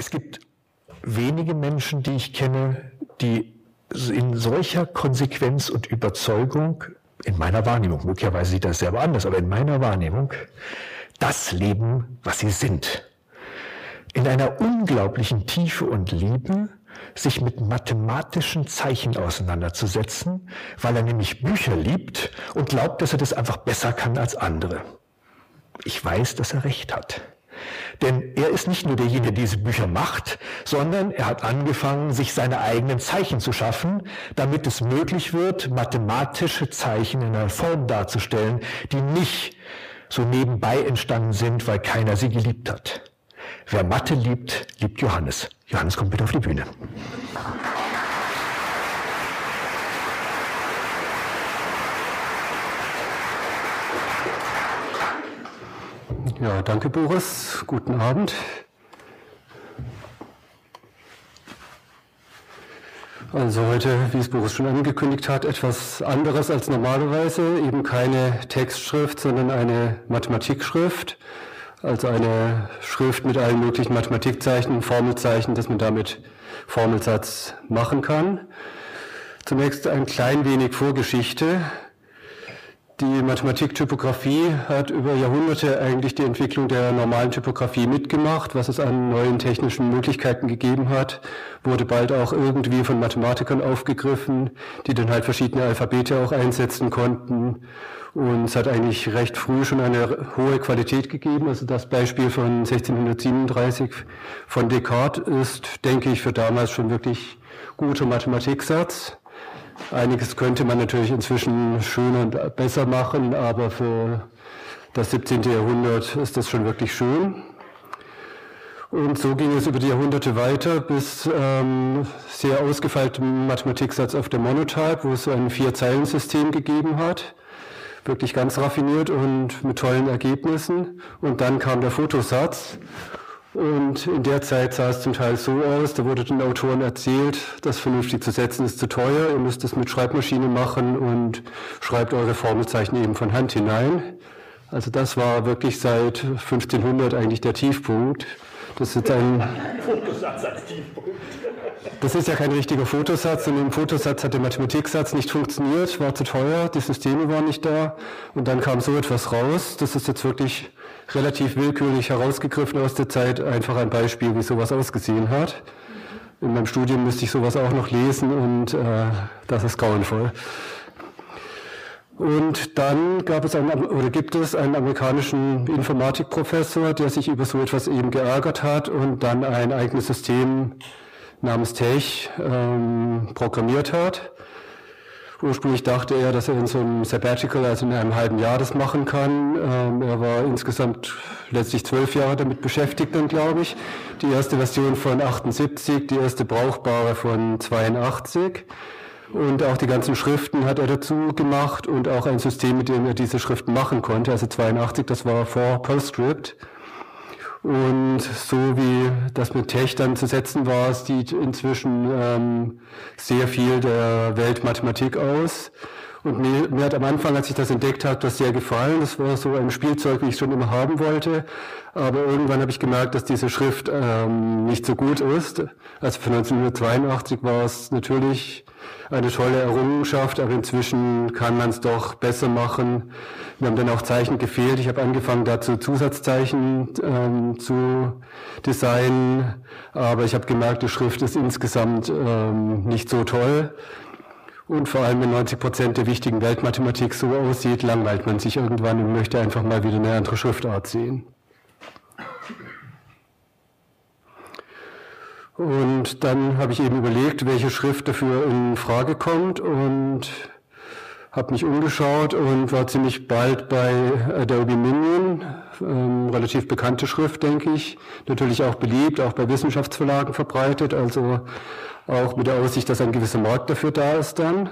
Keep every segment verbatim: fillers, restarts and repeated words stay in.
Es gibt wenige Menschen, die ich kenne, die in solcher Konsequenz und Überzeugung, in meiner Wahrnehmung, möglicherweise sieht das selber anders, aber in meiner Wahrnehmung, das leben, was sie sind. In einer unglaublichen Tiefe und Liebe, sich mit mathematischen Zeichen auseinanderzusetzen, weil er nämlich Bücher liebt und glaubt, dass er das einfach besser kann als andere. Ich weiß, dass er recht hat. Denn er ist nicht nur derjenige, der diese Bücher macht, sondern er hat angefangen, sich seine eigenen Zeichen zu schaffen, damit es möglich wird, mathematische Zeichen in einer Form darzustellen, die nicht so nebenbei entstanden sind, weil keiner sie geliebt hat. Wer Mathe liebt, liebt Johannes. Johannes kommt bitte auf die Bühne. Ja, danke Boris. Guten Abend. Also heute, wie es Boris schon angekündigt hat, etwas anderes als normalerweise. Eben keine Textschrift, sondern eine Mathematikschrift. Also eine Schrift mit allen möglichen Mathematikzeichen, Formelzeichen, dass man damit Formelsatz machen kann. Zunächst ein klein wenig Vorgeschichte. Die Mathematiktypografie hat über Jahrhunderte eigentlich die Entwicklung der normalen Typografie mitgemacht. Was es an neuen technischen Möglichkeiten gegeben hat, wurde bald auch irgendwie von Mathematikern aufgegriffen, die dann halt verschiedene Alphabete auch einsetzen konnten. Und es hat eigentlich recht früh schon eine hohe Qualität gegeben. Also das Beispiel von sechzehnhundertsiebenunddreißig von Descartes ist, denke ich, für damals schon wirklich guter Mathematiksatz. Einiges könnte man natürlich inzwischen schöner und besser machen, aber für das siebzehnte Jahrhundert ist das schon wirklich schön. Und so ging es über die Jahrhunderte weiter bis ähm, sehr ausgefeiltem Mathematiksatz auf der Monotype, wo es so ein Vier-Zeilen-System gegeben hat. Wirklich ganz raffiniert und mit tollen Ergebnissen. Und dann kam der Fotosatz. Und in der Zeit sah es zum Teil so aus, da wurde den Autoren erzählt, das vernünftig zu setzen ist zu teuer, ihr müsst es mit Schreibmaschine machen und schreibt eure Formelzeichen eben von Hand hinein. Also das war wirklich seit fünfzehnhundert eigentlich der Tiefpunkt. Das ist jetzt ein Fotosatz als Tiefpunkt. Das ist ja kein richtiger Fotosatz, und im Fotosatz hat der Mathematiksatz nicht funktioniert, war zu teuer, die Systeme waren nicht da und dann kam so etwas raus. Das ist jetzt wirklich relativ willkürlich herausgegriffen aus der Zeit, einfach ein Beispiel, wie sowas ausgesehen hat. In meinem Studium müsste ich sowas auch noch lesen und äh, das ist grauenvoll. Und dann gab es einen, oder gibt es einen amerikanischen Informatikprofessor, der sich über so etwas eben geärgert hat und dann ein eigenes System namens TeX ähm, programmiert hat. Ursprünglich dachte er, dass er in so einem Sabbatical, also in einem halben Jahr, das machen kann. Ähm, er war insgesamt letztlich zwölf Jahre damit beschäftigt, dann glaube ich. Die erste Version von achtundsiebzig, die erste brauchbare von zweiundachtzig. Und auch die ganzen Schriften hat er dazu gemacht und auch ein System, mit dem er diese Schriften machen konnte. Also zweiundachtzig, das war vor PostScript. Und so wie das mit TeX dann zu setzen war, sieht inzwischen ähm, sehr viel der Weltmathematik aus. Und mir, mir hat am Anfang, als ich das entdeckt habe, das sehr gefallen. Das war so ein Spielzeug, wie ich schon immer haben wollte. Aber irgendwann habe ich gemerkt, dass diese Schrift ähm, nicht so gut ist. Also von neunzehnhundertzweiundachtzig war es natürlich eine tolle Errungenschaft, aber inzwischen kann man es doch besser machen. Wir haben dann auch Zeichen gefehlt. Ich habe angefangen, dazu Zusatzzeichen ähm, zu designen, aber ich habe gemerkt, die Schrift ist insgesamt ähm, nicht so toll. Und vor allem, wenn neunzig Prozent der wichtigen Weltmathematik so aussieht, langweilt man sich irgendwann und möchte einfach mal wieder eine andere Schriftart sehen. Und dann habe ich eben überlegt, welche Schrift dafür in Frage kommt und habe mich umgeschaut und war ziemlich bald bei Adobe Minion, ähm, relativ bekannte Schrift, denke ich. Natürlich auch beliebt, auch bei Wissenschaftsverlagen verbreitet, also auch mit der Aussicht, dass ein gewisser Markt dafür da ist dann.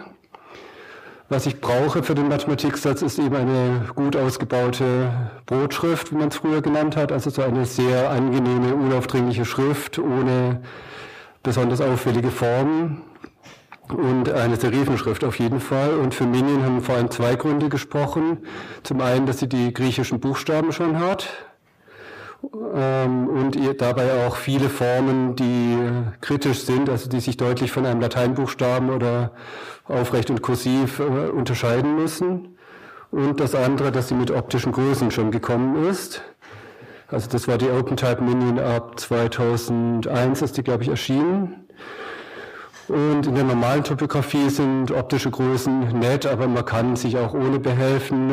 Was ich brauche für den Mathematiksatz ist eben eine gut ausgebaute Brotschrift, wie man es früher genannt hat, also so eine sehr angenehme, unaufdringliche Schrift ohne besonders auffällige Formen und eine Serifenschrift auf jeden Fall. Und für Minion haben vor allem zwei Gründe gesprochen. Zum einen, dass sie die griechischen Buchstaben schon hat. und dabei auch viele Formen, die kritisch sind, also die sich deutlich von einem Lateinbuchstaben oder aufrecht und kursiv unterscheiden müssen. Und das andere, dass sie mit optischen Größen schon gekommen ist. Also das war die OpenType Minion ab zweitausendeins, ist die, glaube ich, erschienen. Und in der normalen Typografie sind optische Größen nett, aber man kann sich auch ohne behelfen.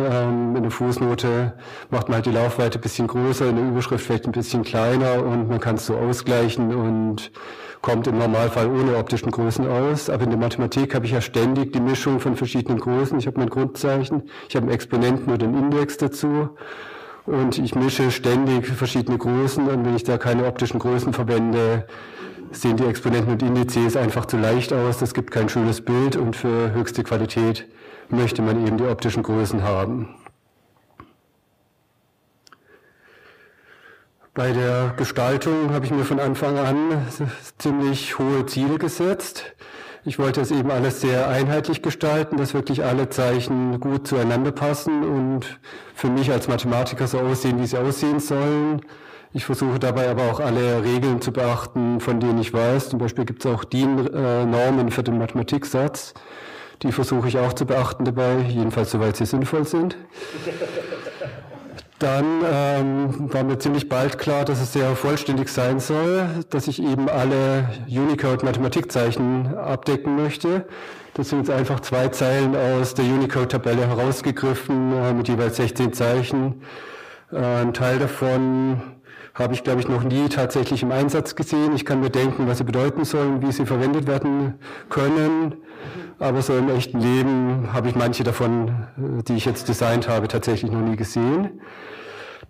In der Fußnote macht man halt die Laufweite ein bisschen größer, in der Überschrift vielleicht ein bisschen kleiner und man kann es so ausgleichen und kommt im Normalfall ohne optischen Größen aus. Aber in der Mathematik habe ich ja ständig die Mischung von verschiedenen Größen. Ich habe mein Grundzeichen, ich habe einen Exponenten oder einen Index dazu. Und ich mische ständig verschiedene Größen und wenn ich da keine optischen Größen verwende, sehen die Exponenten und Indizes einfach zu leicht aus. Das gibt kein schönes Bild und für höchste Qualität möchte man eben die optischen Größen haben. Bei der Gestaltung habe ich mir von Anfang an ziemlich hohe Ziele gesetzt. Ich wollte das eben alles sehr einheitlich gestalten, dass wirklich alle Zeichen gut zueinander passen und für mich als Mathematiker so aussehen, wie sie aussehen sollen. Ich versuche dabei aber auch alle Regeln zu beachten, von denen ich weiß. Zum Beispiel gibt es auch D I N-Normen für den Mathematiksatz. Die versuche ich auch zu beachten dabei, jedenfalls soweit sie sinnvoll sind. Dann ähm, war mir ziemlich bald klar, dass es sehr vollständig sein soll, dass ich eben alle Unicode-Mathematikzeichen abdecken möchte. Das sind jetzt einfach zwei Zeilen aus der Unicode-Tabelle herausgegriffen, äh, mit jeweils sechzehn Zeichen. Äh, ein Teil davon habe ich, glaube ich, noch nie tatsächlich im Einsatz gesehen. Ich kann mir denken, was sie bedeuten sollen, wie sie verwendet werden können. Aber so im echten Leben habe ich manche davon, die ich jetzt designt habe, tatsächlich noch nie gesehen.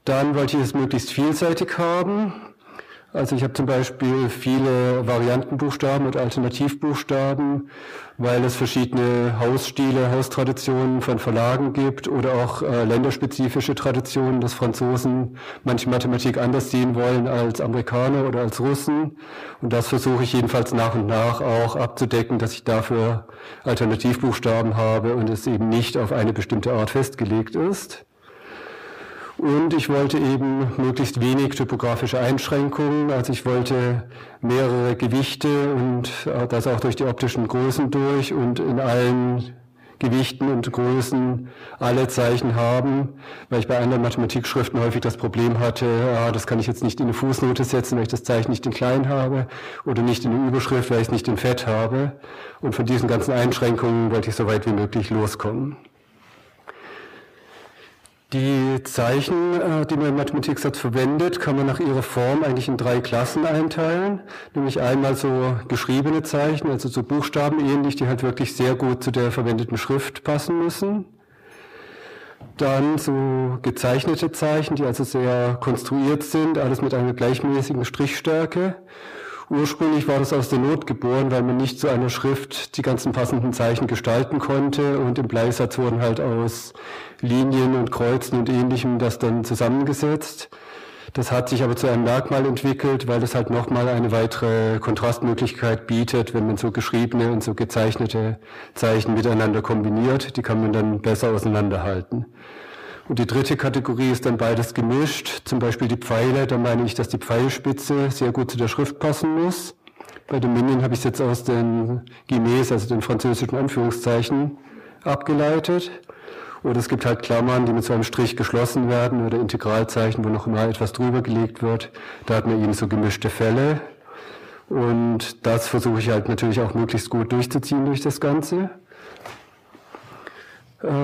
Dann wollte ich es möglichst vielseitig haben. Also ich habe zum Beispiel viele Variantenbuchstaben und Alternativbuchstaben, weil es verschiedene Hausstile, Haustraditionen von Verlagen gibt oder auch äh, länderspezifische Traditionen, dass Franzosen manche Mathematik anders sehen wollen als Amerikaner oder als Russen. Und das versuche ich jedenfalls nach und nach auch abzudecken, dass ich dafür Alternativbuchstaben habe und es eben nicht auf eine bestimmte Art festgelegt ist. Und ich wollte eben möglichst wenig typografische Einschränkungen, also ich wollte mehrere Gewichte und das auch durch die optischen Größen durch und in allen Gewichten und Größen alle Zeichen haben, weil ich bei anderen Mathematikschriften häufig das Problem hatte, ah, das kann ich jetzt nicht in eine Fußnote setzen, weil ich das Zeichen nicht in klein habe oder nicht in eine Überschrift, weil ich es nicht in fett habe. Und von diesen ganzen Einschränkungen wollte ich so weit wie möglich loskommen. Die Zeichen, die man im Mathematiksatz verwendet, kann man nach ihrer Form eigentlich in drei Klassen einteilen. Nämlich einmal so geschriebene Zeichen, also so buchstabenähnlich, die halt wirklich sehr gut zu der verwendeten Schrift passen müssen. Dann so gezeichnete Zeichen, die also sehr konstruiert sind, alles mit einer gleichmäßigen Strichstärke. Ursprünglich war das aus der Not geboren, weil man nicht zu einer Schrift die ganzen passenden Zeichen gestalten konnte und im Bleisatz wurden halt aus Linien und Kreuzen und Ähnlichem das dann zusammengesetzt. Das hat sich aber zu einem Merkmal entwickelt, weil es halt nochmal eine weitere Kontrastmöglichkeit bietet, wenn man so geschriebene und so gezeichnete Zeichen miteinander kombiniert. Die kann man dann besser auseinanderhalten. Und die dritte Kategorie ist dann beides gemischt, zum Beispiel die Pfeile, da meine ich, dass die Pfeilspitze sehr gut zu der Schrift passen muss. Bei den Minion habe ich es jetzt aus den Guillemets, also den französischen Anführungszeichen, abgeleitet. Oder es gibt halt Klammern, die mit so einem Strich geschlossen werden oder Integralzeichen, wo noch mal etwas drüber gelegt wird. Da hat man eben so gemischte Fälle. Und das versuche ich halt natürlich auch möglichst gut durchzuziehen durch das Ganze.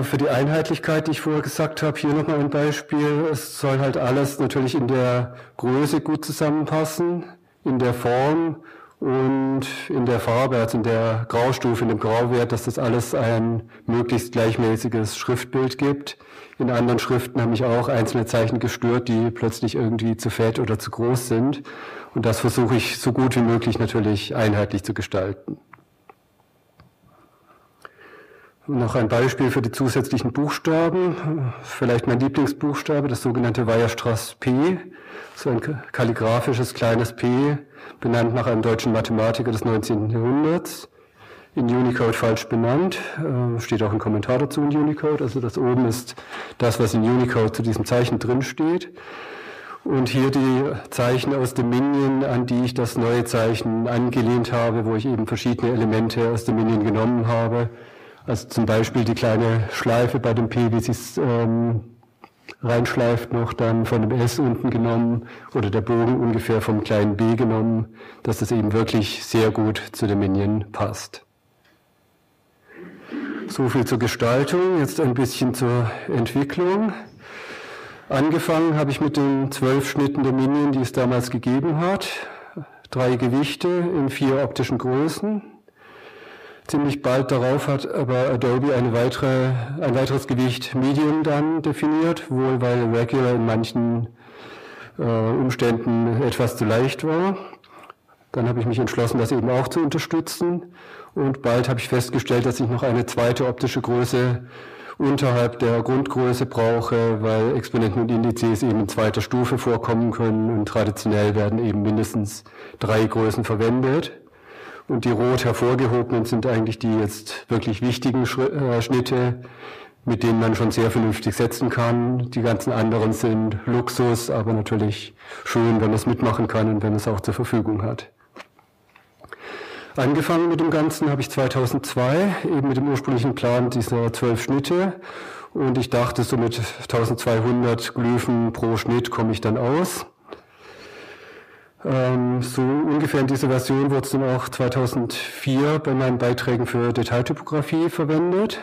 Für die Einheitlichkeit, die ich vorher gesagt habe, hier nochmal ein Beispiel. Es soll halt alles natürlich in der Größe gut zusammenpassen, in der Form und in der Farbe, also in der Graustufe, in dem Grauwert, dass das alles ein möglichst gleichmäßiges Schriftbild gibt. In anderen Schriften haben mich auch einzelne Zeichen gestört, die plötzlich irgendwie zu fett oder zu groß sind. Und das versuche ich so gut wie möglich natürlich einheitlich zu gestalten. Noch ein Beispiel für die zusätzlichen Buchstaben, vielleicht mein Lieblingsbuchstabe, das sogenannte Weierstrass P, so ein kalligraphisches kleines P, benannt nach einem deutschen Mathematiker des neunzehnten Jahrhunderts, in Unicode falsch benannt, steht auch ein Kommentar dazu in Unicode, also das oben ist das, was in Unicode zu diesem Zeichen drin steht. und hier die Zeichen aus dem Minion, an die ich das neue Zeichen angelehnt habe, wo ich eben verschiedene Elemente aus dem Minion genommen habe. Also zum Beispiel die kleine Schleife bei dem P, wie sie es ähm, reinschleift, noch dann von dem S unten genommen oder der Bogen ungefähr vom kleinen B genommen, dass das eben wirklich sehr gut zu dem Minion passt. So viel zur Gestaltung, jetzt ein bisschen zur Entwicklung. Angefangen habe ich mit den zwölf Schnitten der Minion, die es damals gegeben hat. Drei Gewichte in vier optischen Größen. Ziemlich bald darauf hat aber Adobe eine weitere, ein weiteres Gewicht Medium dann definiert, wohl weil Regular in manchen äh, Umständen etwas zu leicht war. Dann habe ich mich entschlossen, das eben auch zu unterstützen. Und bald habe ich festgestellt, dass ich noch eine zweite optische Größe unterhalb der Grundgröße brauche, weil Exponenten und Indizes eben in zweiter Stufe vorkommen können und traditionell werden eben mindestens drei Größen verwendet. Und die rot hervorgehobenen sind eigentlich die jetzt wirklich wichtigen Schnitte, mit denen man schon sehr vernünftig setzen kann. Die ganzen anderen sind Luxus, aber natürlich schön, wenn man es mitmachen kann und wenn man es auch zur Verfügung hat. Angefangen mit dem Ganzen habe ich zweitausendzwei, eben mit dem ursprünglichen Plan dieser zwölf Schnitte, und ich dachte, so mit zwölfhundert Glyphen pro Schnitt komme ich dann aus. Ähm, so ungefähr in dieser Version wurde es dann auch zweitausendvier bei meinen Beiträgen für Detailtypografie verwendet.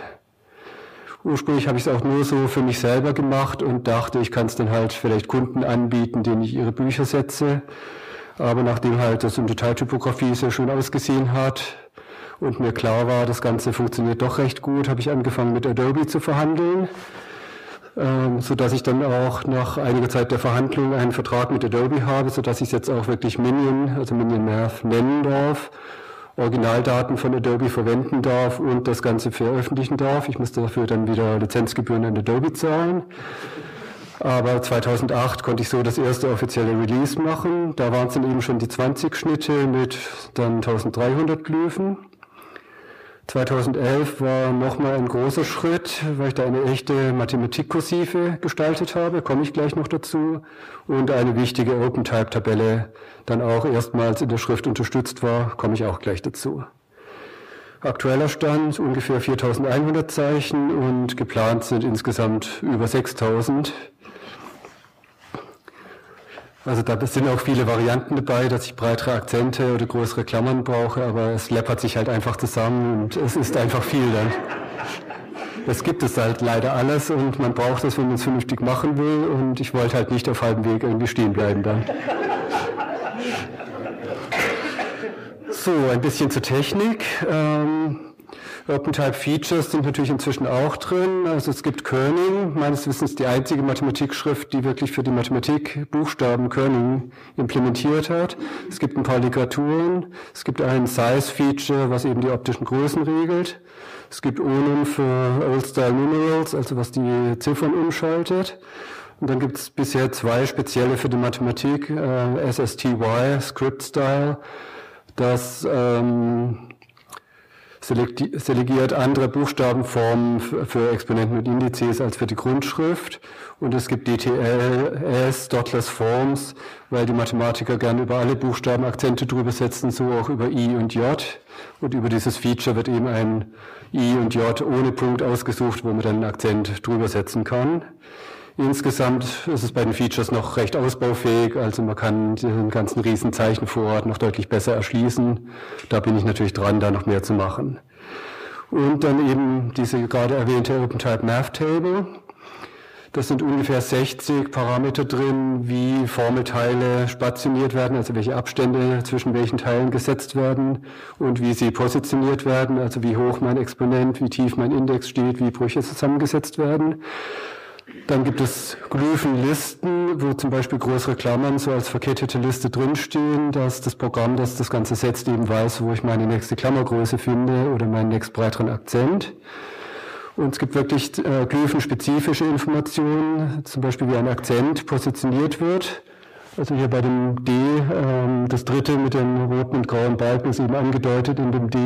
Ursprünglich habe ich es auch nur so für mich selber gemacht und dachte, ich kann es dann halt vielleicht Kunden anbieten, denen ich ihre Bücher setze. Aber nachdem halt das in Detailtypografie sehr schön ausgesehen hat und mir klar war, das Ganze funktioniert doch recht gut, habe ich angefangen mit Adobe zu verhandeln, sodass ich dann auch nach einiger Zeit der Verhandlung einen Vertrag mit Adobe habe, sodass ich es jetzt auch wirklich Minion, also Minion Math nennen darf, Originaldaten von Adobe verwenden darf und das Ganze veröffentlichen darf. Ich muss dafür dann wieder Lizenzgebühren an Adobe zahlen. Aber zweitausendacht konnte ich so das erste offizielle Release machen. Da waren es dann eben schon die zwanzig Schnitte mit dann dreizehnhundert Glyphen. zweitausendelf war nochmal ein großer Schritt, weil ich da eine echte Mathematikkursive gestaltet habe, komme ich gleich noch dazu, und eine wichtige OpenType-Tabelle dann auch erstmals in der Schrift unterstützt war, komme ich auch gleich dazu. Aktueller Stand ungefähr viertausendeinhundert Zeichen und geplant sind insgesamt über sechstausend. Also da sind auch viele Varianten dabei, dass ich breitere Akzente oder größere Klammern brauche, aber es läppert sich halt einfach zusammen und es ist einfach viel dann. Das gibt es halt leider alles und man braucht es, wenn man es vernünftig machen will, und ich wollte halt nicht auf halbem Weg irgendwie stehen bleiben dann. So, ein bisschen zur Technik. Ähm OpenType Features sind natürlich inzwischen auch drin. Also es gibt Kerning, meines Wissens die einzige Mathematikschrift, die wirklich für die Mathematik Buchstaben Kerning implementiert hat. Es gibt ein paar Ligaturen. Es gibt ein Size-Feature, was eben die optischen Größen regelt. Es gibt Onum für Old-Style Numerals, also was die Ziffern umschaltet. Und dann gibt es bisher zwei spezielle für die Mathematik, äh, S S T Y, Script-Style, das ähm, selegiert andere Buchstabenformen für Exponenten und Indizes als für die Grundschrift, und es gibt D T L S, Dotless Forms, weil die Mathematiker gerne über alle Buchstaben Akzente drüber setzen, so auch über I und J, und über dieses Feature wird eben ein I und J ohne Punkt ausgesucht, wo man dann einen Akzent drüber setzen kann. Insgesamt ist es bei den Features noch recht ausbaufähig, also man kann den ganzen riesen Zeichenvorrat noch deutlich besser erschließen. Da bin ich natürlich dran, da noch mehr zu machen. Und dann eben diese gerade erwähnte OpenType Math Table. Das sind ungefähr sechzig Parameter drin, wie Formelteile stationiert werden, also welche Abstände zwischen welchen Teilen gesetzt werden und wie sie positioniert werden, also wie hoch mein Exponent, wie tief mein Index steht, wie Brüche zusammengesetzt werden. Dann gibt es Glyphenlisten, wo zum Beispiel größere Klammern so als verkettete Liste drinstehen, dass das Programm, das das Ganze setzt, eben weiß, wo ich meine nächste Klammergröße finde oder meinen nächst breiteren Akzent. Und es gibt wirklich äh, glyphenspezifische Informationen, zum Beispiel wie ein Akzent positioniert wird. Also hier bei dem D, äh, das dritte mit den roten und grauen Balken ist eben angedeutet, in dem D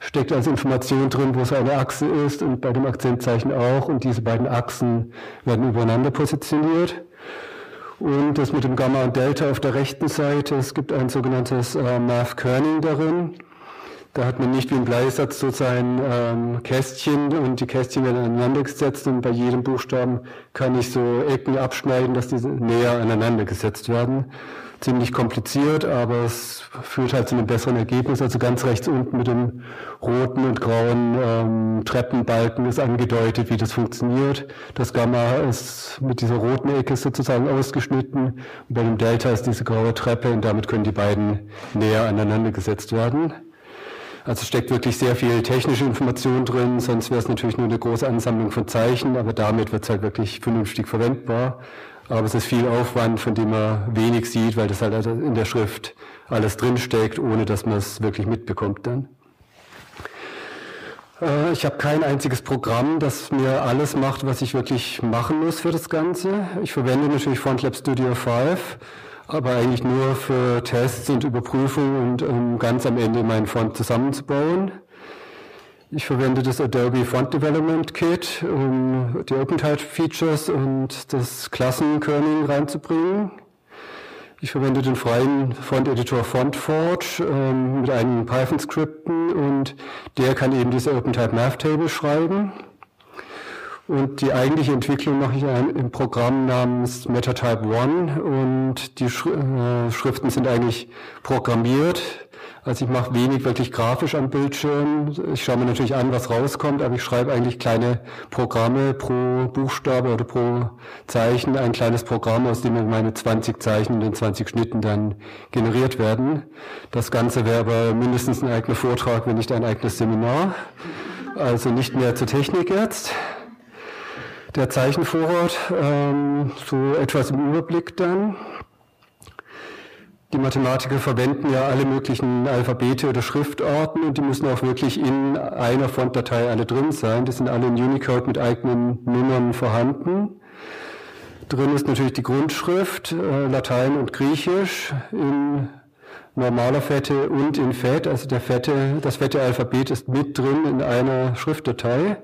steckt als Information drin, wo es eine Achse ist, und bei dem Akzentzeichen auch, und diese beiden Achsen werden übereinander positioniert. Und das mit dem Gamma und Delta auf der rechten Seite, es gibt ein sogenanntes äh, Math Kerning darin. Da hat man nicht wie im Bleisatz sozusagen ähm, Kästchen und die Kästchen werden aneinander gesetzt und bei jedem Buchstaben kann ich so Ecken abschneiden, dass diese näher aneinander gesetzt werden. Ziemlich kompliziert, aber es führt halt zu einem besseren Ergebnis. Also ganz rechts unten mit dem roten und grauen ähm, Treppenbalken ist angedeutet, wie das funktioniert. Das Gamma ist mit dieser roten Ecke sozusagen ausgeschnitten und bei dem Delta ist diese graue Treppe und damit können die beiden näher aneinander gesetzt werden. Also steckt wirklich sehr viel technische Information drin, sonst wäre es natürlich nur eine große Ansammlung von Zeichen, aber damit wird es halt wirklich vernünftig verwendbar. Aber es ist viel Aufwand, von dem man wenig sieht, weil das halt in der Schrift alles drinsteckt, ohne dass man es wirklich mitbekommt dann. Ich habe kein einziges Programm, das mir alles macht, was ich wirklich machen muss für das Ganze. Ich verwende natürlich Frontlab Studio fünf. Aber eigentlich nur für Tests und Überprüfungen und um ganz am Ende meinen Font zusammenzubauen. Ich verwende das Adobe Font Development Kit, um die OpenType Features und das Klassenkörning reinzubringen. Ich verwende den freien Font-Editor FontForge ähm, mit einigen Python-Skripten und der kann eben diese OpenType Math Table schreiben. Und die eigentliche Entwicklung mache ich im Programm namens Metatype One und die Schriften sind eigentlich programmiert. Also ich mache wenig wirklich grafisch am Bildschirm. Ich schaue mir natürlich an, was rauskommt, aber ich schreibe eigentlich kleine Programme pro Buchstabe oder pro Zeichen, ein kleines Programm, aus dem meine zwanzig Zeichen und den zwanzig Schnitten dann generiert werden. Das Ganze wäre aber mindestens ein eigener Vortrag, wenn nicht ein eigenes Seminar. Also nicht mehr zur Technik jetzt. Der Zeichenvorrat, ähm, so etwas im Überblick dann. Die Mathematiker verwenden ja alle möglichen Alphabete oder Schriftarten und die müssen auch wirklich in einer Fontdatei alle drin sein. Die sind alle in Unicode mit eigenen Nummern vorhanden. Drin ist natürlich die Grundschrift, äh, Latein und Griechisch in normaler Fette und in Fett. Also der fette, das fette Alphabet ist mit drin in einer Schriftdatei.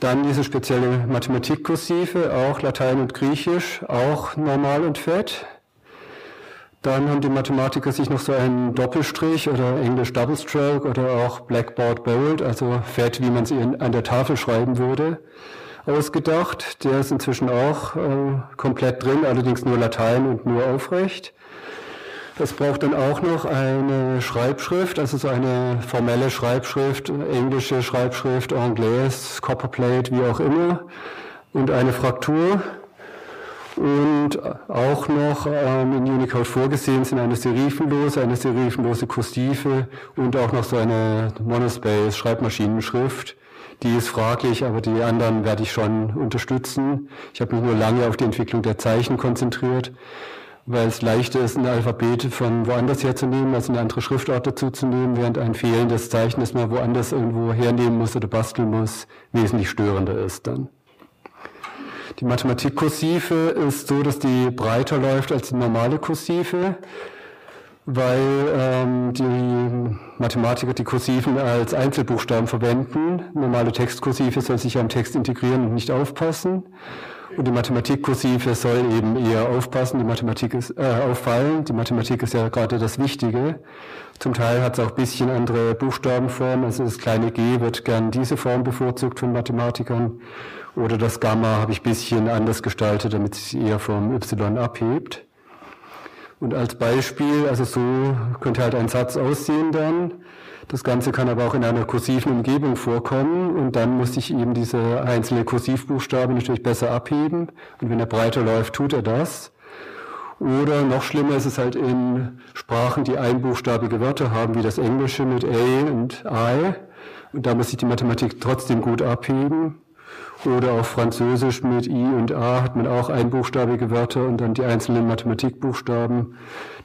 Dann diese spezielle Mathematikkursive, auch Latein und Griechisch, auch normal und fett. Dann haben die Mathematiker sich noch so einen Doppelstrich oder Englisch Double Stroke oder auch Blackboard Bold, also fett, wie man sie an der Tafel schreiben würde, ausgedacht. Der ist inzwischen auch äh, komplett drin, allerdings nur Latein und nur aufrecht. Das braucht dann auch noch eine Schreibschrift, also so eine formelle Schreibschrift, englische Schreibschrift, Anglais, Copperplate, wie auch immer, und eine Fraktur. Und auch noch ähm, in Unicode vorgesehen sind eine serifenlose, eine serifenlose Kursive und auch noch so eine Monospace, Schreibmaschinenschrift. Die ist fraglich, aber die anderen werde ich schon unterstützen. Ich habe mich nur lange auf die Entwicklung der Zeichen konzentriert, weil es leichter ist, ein Alphabet von woanders herzunehmen, als eine andere Schriftart dazuzunehmen, während ein fehlendes Zeichen, das man woanders irgendwo hernehmen muss oder basteln muss, wesentlich störender ist dann. Die Mathematikkursive ist so, dass die breiter läuft als die normale Kursive, weil ähm, die Mathematiker die Kursiven als Einzelbuchstaben verwenden. Normale Textkursive soll sich am Text integrieren und nicht aufpassen. Und die Mathematikkursive soll eben eher aufpassen, die Mathematik ist äh, auffallen. Die Mathematik ist ja gerade das Wichtige. Zum Teil hat es auch ein bisschen andere Buchstabenformen. Also das kleine G wird gern diese Form bevorzugt von Mathematikern. Oder das Gamma habe ich ein bisschen anders gestaltet, damit es sich eher vom Y abhebt. Und als Beispiel, also so könnte halt ein Satz aussehen dann. Das Ganze kann aber auch in einer kursiven Umgebung vorkommen und dann muss ich eben diese einzelne Kursivbuchstabe natürlich besser abheben und wenn er breiter läuft, tut er das. Oder noch schlimmer ist es halt in Sprachen, die einbuchstabige Wörter haben, wie das Englische mit A und I und da muss ich die Mathematik trotzdem gut abheben. Oder auch Französisch mit I und A hat man auch einbuchstabige Wörter und dann die einzelnen Mathematikbuchstaben.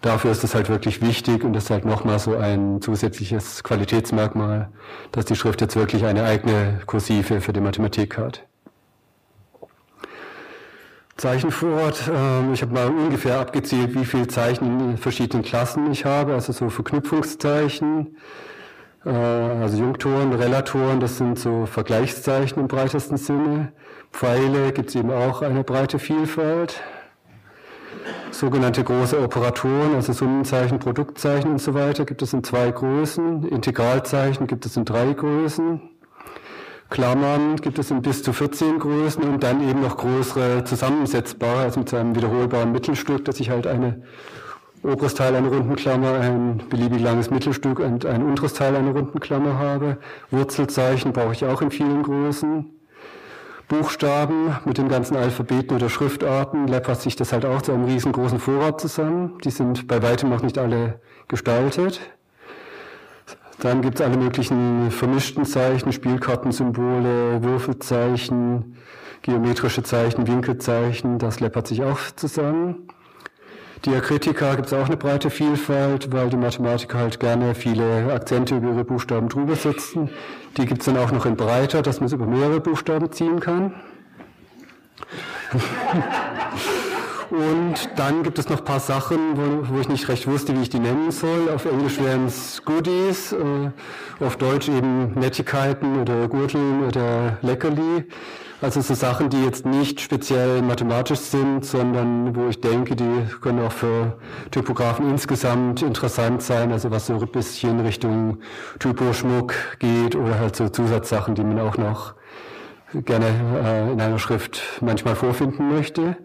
Dafür ist das halt wirklich wichtig und das ist halt nochmal so ein zusätzliches Qualitätsmerkmal, dass die Schrift jetzt wirklich eine eigene Kursive für die Mathematik hat. Zeichenvorrat, äh, ich habe mal ungefähr abgezählt, wie viele Zeichen in verschiedenen Klassen ich habe, also so Verknüpfungszeichen. Also Junktoren, Relatoren, das sind so Vergleichszeichen im breitesten Sinne. Pfeile gibt es eben auch eine breite Vielfalt. sogenannte große Operatoren, also Summenzeichen, Produktzeichen und so weiter, gibt es in zwei Größen, Integralzeichen gibt es in drei Größen, Klammern gibt es in bis zu vierzehn Größen und dann eben noch größere zusammensetzbare, also mit einem wiederholbaren Mittelstück, dass ich halt ein oberes Teil einer runden Klammer, ein beliebig langes Mittelstück und ein unteres Teil einer runden Klammer habe. Wurzelzeichen brauche ich auch in vielen Größen. Buchstaben mit den ganzen Alphabeten oder Schriftarten läppert sich das halt auch zu einem riesengroßen Vorrat zusammen. Die sind bei weitem noch nicht alle gestaltet. Dann gibt es alle möglichen vermischten Zeichen, Spielkartensymbole, Würfelzeichen, geometrische Zeichen, Winkelzeichen, das läppert sich auch zusammen. Diakritika gibt es auch eine breite Vielfalt, weil die Mathematiker halt gerne viele Akzente über ihre Buchstaben drüber setzen. Die gibt es dann auch noch in breiter, dass man es über mehrere Buchstaben ziehen kann. Und dann gibt es noch ein paar Sachen, wo, wo ich nicht recht wusste, wie ich die nennen soll. Auf Englisch wären es Goodies, äh, auf Deutsch eben Nettigkeiten oder Gürteln oder Leckerli. Also so Sachen, die jetzt nicht speziell mathematisch sind, sondern wo ich denke, die können auch für Typografen insgesamt interessant sein. Also was so ein bisschen Richtung Typoschmuck geht oder halt so Zusatzsachen, die man auch noch gerne äh, in einer Schrift manchmal vorfinden möchte.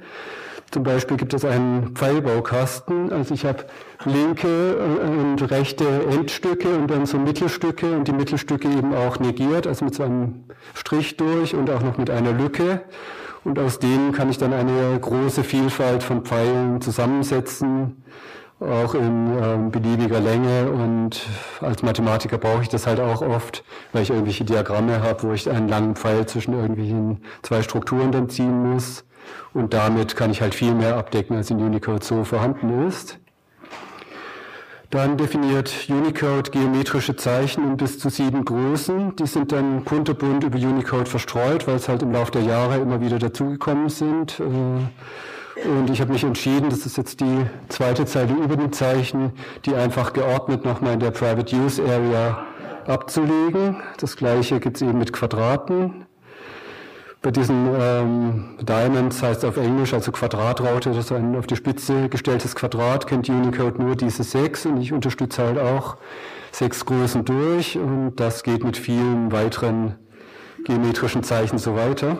Zum Beispiel gibt es einen Pfeilbaukasten, also ich habe linke und rechte Endstücke und dann so Mittelstücke und die Mittelstücke eben auch negiert, also mit so einem Strich durch und auch noch mit einer Lücke und aus denen kann ich dann eine große Vielfalt von Pfeilen zusammensetzen, auch in beliebiger Länge und als Mathematiker brauche ich das halt auch oft, weil ich irgendwelche Diagramme habe, wo ich einen langen Pfeil zwischen irgendwelchen zwei Strukturen dann ziehen muss. Und damit kann ich halt viel mehr abdecken, als in Unicode so vorhanden ist. Dann definiert Unicode geometrische Zeichen in bis zu sieben Größen. Die sind dann kunterbunt über Unicode verstreut, weil es halt im Laufe der Jahre immer wieder dazugekommen sind. Und ich habe mich entschieden, das ist jetzt die zweite Zeile über den Zeichen, die einfach geordnet nochmal in der Private Use Area abzulegen. Das gleiche gibt es eben mit Quadraten. Bei diesen ähm, Diamonds heißt auf Englisch, also Quadratraute, das ist ein auf die Spitze gestelltes Quadrat, kennt Unicode nur diese sechs und ich unterstütze halt auch sechs Größen durch und das geht mit vielen weiteren geometrischen Zeichen so weiter.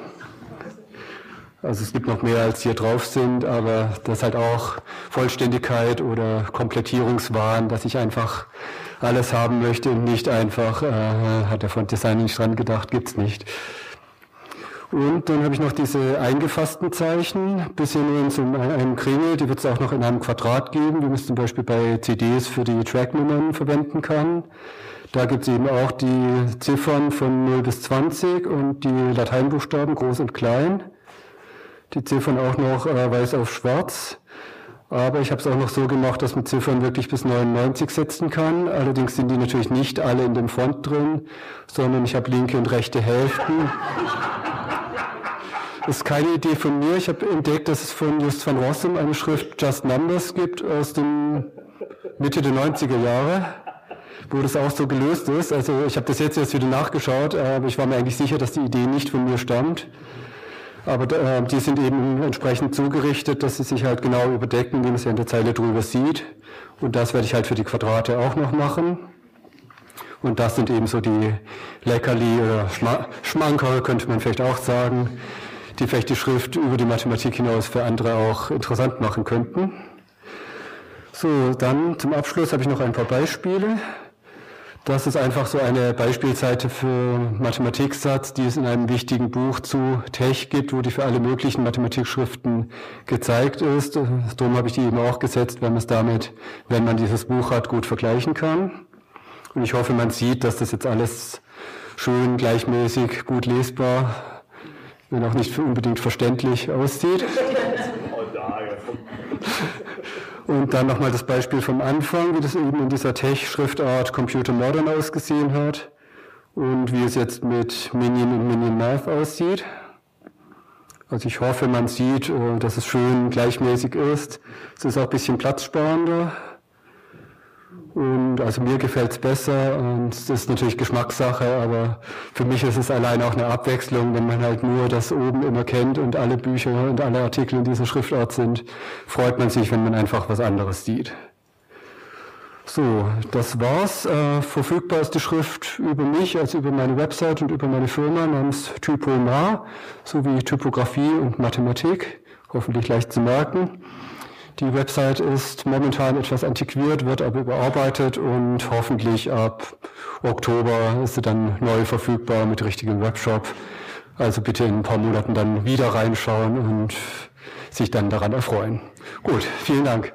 Also es gibt noch mehr, als hier drauf sind, aber das ist halt auch Vollständigkeit oder Komplettierungswahn, dass ich einfach alles haben möchte und nicht einfach, äh, hat der Fontdesigner nicht dran gedacht, gibt's nicht. Und dann habe ich noch diese eingefassten Zeichen, bisher nur in so einem Kringel, die wird es auch noch in einem Quadrat geben, wie man es zum Beispiel bei C Ds für die Tracknummern verwenden kann. Da gibt es eben auch die Ziffern von null bis zwanzig und die Lateinbuchstaben groß und klein. Die Ziffern auch noch äh, weiß auf schwarz. Aber ich habe es auch noch so gemacht, dass man Ziffern wirklich bis neunundneunzig setzen kann. Allerdings sind die natürlich nicht alle in dem Font drin, sondern ich habe linke und rechte Hälften. Das ist keine Idee von mir. Ich habe entdeckt, dass es von Just van Rossum eine Schrift Just Numbers gibt aus den Mitte der neunziger Jahre, wo das auch so gelöst ist. Also ich habe das jetzt erst wieder nachgeschaut, aber ich war mir eigentlich sicher, dass die Idee nicht von mir stammt. Aber äh, die sind eben entsprechend zugerichtet, dass sie sich halt genau überdecken, wie man es ja in der Zeile drüber sieht. Und das werde ich halt für die Quadrate auch noch machen. Und das sind eben so die Leckerli oder Schma Schmankerl, könnte man vielleicht auch sagen, die vielleicht die Schrift über die Mathematik hinaus für andere auch interessant machen könnten. So, dann zum Abschluss habe ich noch ein paar Beispiele. Das ist einfach so eine Beispielseite für Mathematiksatz, die es in einem wichtigen Buch zu TeX gibt, wo die für alle möglichen Mathematikschriften gezeigt ist. Darum habe ich die eben auch gesetzt, weil man es damit, wenn man dieses Buch hat, gut vergleichen kann. Und ich hoffe, man sieht, dass das jetzt alles schön, gleichmäßig, gut lesbar ist, wenn auch nicht unbedingt verständlich aussieht. Und dann nochmal das Beispiel vom Anfang, wie das eben in dieser TeX-Schriftart Computer Modern ausgesehen hat und wie es jetzt mit Minion und Minion Math aussieht. Also ich hoffe, man sieht, dass es schön gleichmäßig ist. Es ist auch ein bisschen platzsparender. Und also mir gefällt es besser und es ist natürlich Geschmackssache, aber für mich ist es allein auch eine Abwechslung, wenn man halt nur das oben immer kennt und alle Bücher und alle Artikel in dieser Schriftart sind, freut man sich, wenn man einfach was anderes sieht. So, das war's. Äh, verfügbar ist die Schrift über mich, also über meine Website und über meine Firma namens Typomar, sowie Typografie und Mathematik, hoffentlich leicht zu merken. Die Website ist momentan etwas antiquiert, wird aber überarbeitet und hoffentlich ab Oktober ist sie dann neu verfügbar mit richtigem Webshop. Also bitte in ein paar Monaten dann wieder reinschauen und sich dann daran erfreuen. Gut, vielen Dank.